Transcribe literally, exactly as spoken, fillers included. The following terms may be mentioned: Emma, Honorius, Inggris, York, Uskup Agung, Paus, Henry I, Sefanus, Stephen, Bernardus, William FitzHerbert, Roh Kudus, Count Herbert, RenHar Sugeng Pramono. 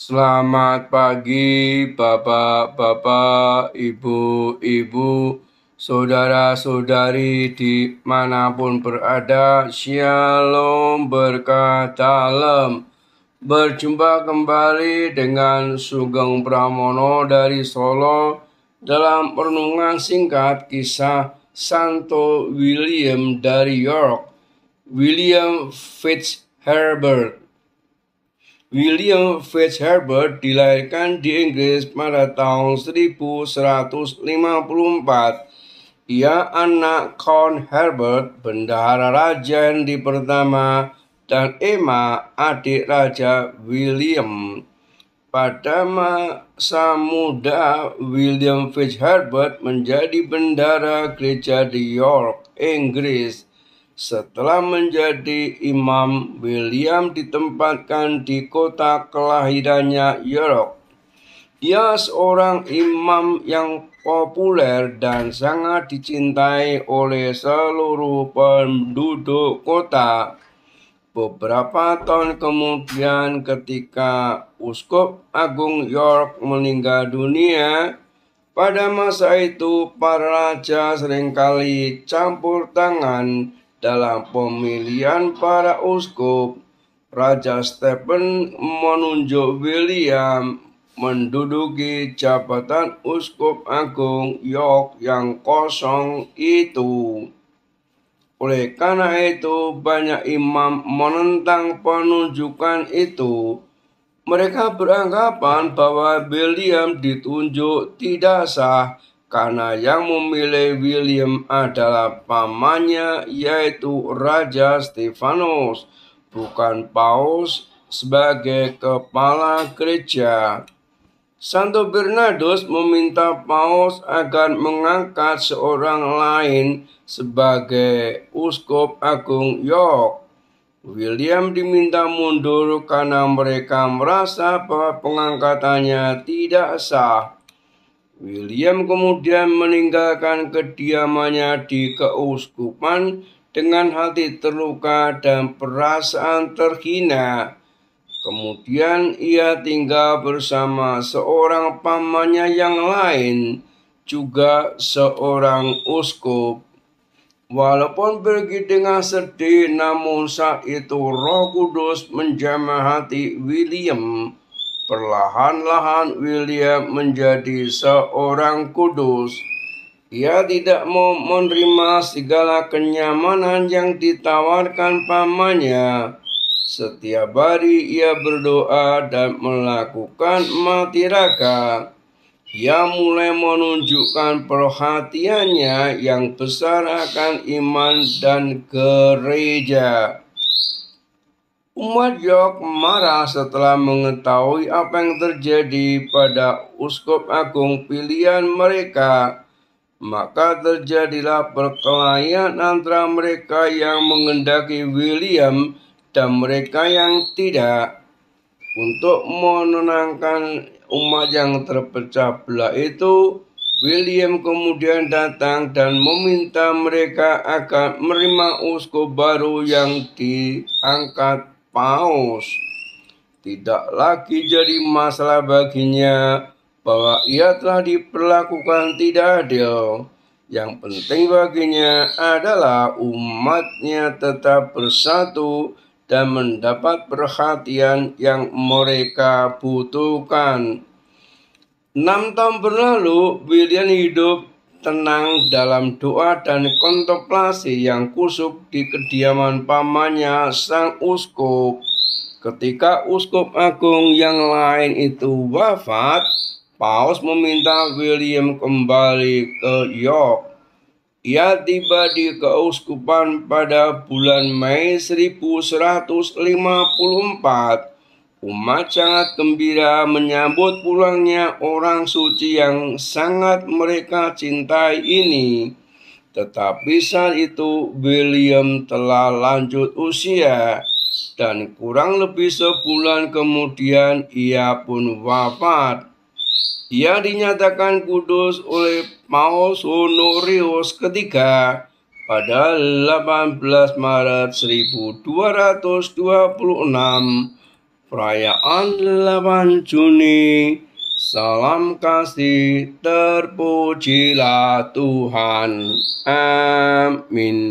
Selamat pagi bapak-bapak, ibu-ibu, saudara-saudari dimanapun berada. Shalom, berkah dalam. Berjumpa kembali dengan Sugeng Pramono dari Solo dalam renungan singkat kisah Santo William dari York. William FitzHerbert William FitzHerbert dilahirkan di Inggris pada tahun seribu seratus lima puluh empat. Ia anak Count Herbert, bendahara Raja Henry pertama, dan Emma, adik Raja William. Pada masa muda, William FitzHerbert menjadi bendahara gereja di York, Inggris. Setelah menjadi imam, William ditempatkan di kota kelahirannya, York. Dia seorang imam yang populer dan sangat dicintai oleh seluruh penduduk kota. Beberapa tahun kemudian, ketika Uskup Agung York meninggal dunia, pada masa itu para raja seringkali campur tangan dalam pemilihan para uskup. Raja Stephen menunjuk William menduduki jabatan Uskup Agung York yang kosong itu. Oleh karena itu, banyak imam menentang penunjukan itu. Mereka beranggapan bahwa William ditunjuk tidak sah, karena yang memilih William adalah pamannya, yaitu Raja Sefanus, bukan Paus sebagai kepala gereja. Santo Bernardus meminta Paus agar mengangkat seorang lain sebagai Uskup Agung York. William diminta mundur karena mereka merasa bahwa pengangkatannya tidak sah. William kemudian meninggalkan kediamannya di keuskupan dengan hati terluka dan perasaan terhina. Kemudian ia tinggal bersama seorang pamannya yang lain, juga seorang uskup. Walaupun pergi dengan sedih, namun saat itu Roh Kudus menjamah hati William. Perlahan-lahan William menjadi seorang kudus. Ia tidak mau menerima segala kenyamanan yang ditawarkan pamannya. Setiap hari ia berdoa dan melakukan mati raga. Ia mulai menunjukkan perhatiannya yang besar akan iman dan gereja. Umat York marah setelah mengetahui apa yang terjadi pada Uskup Agung pilihan mereka. Maka terjadilah perkelahian antara mereka yang menghendaki William dan mereka yang tidak. Untuk menenangkan umat yang terpecah belah itu, William kemudian datang dan meminta mereka akan menerima uskup baru yang diangkat Paus. Tidak lagi jadi masalah baginya bahwa ia telah diperlakukan tidak adil. Yang penting baginya adalah umatnya tetap bersatu dan mendapat perhatian yang mereka butuhkan. Enam tahun berlalu, William hidup tenang dalam doa dan kontemplasi yang kusuk di kediaman pamannya, sang uskup. Ketika uskup agung yang lain itu wafat, Paus meminta William kembali ke York. Ia tiba di keuskupan pada bulan Mei seribu seratus lima puluh empat. Umat sangat gembira menyambut pulangnya orang suci yang sangat mereka cintai ini. Tetapi saat itu William telah lanjut usia, dan kurang lebih sebulan kemudian ia pun wafat. Ia dinyatakan kudus oleh Paus Honorius ketiga pada delapan belas Maret seribu dua ratus dua puluh enam. Perayaan delapan Juni. Salam kasih, terpujilah Tuhan. Amin.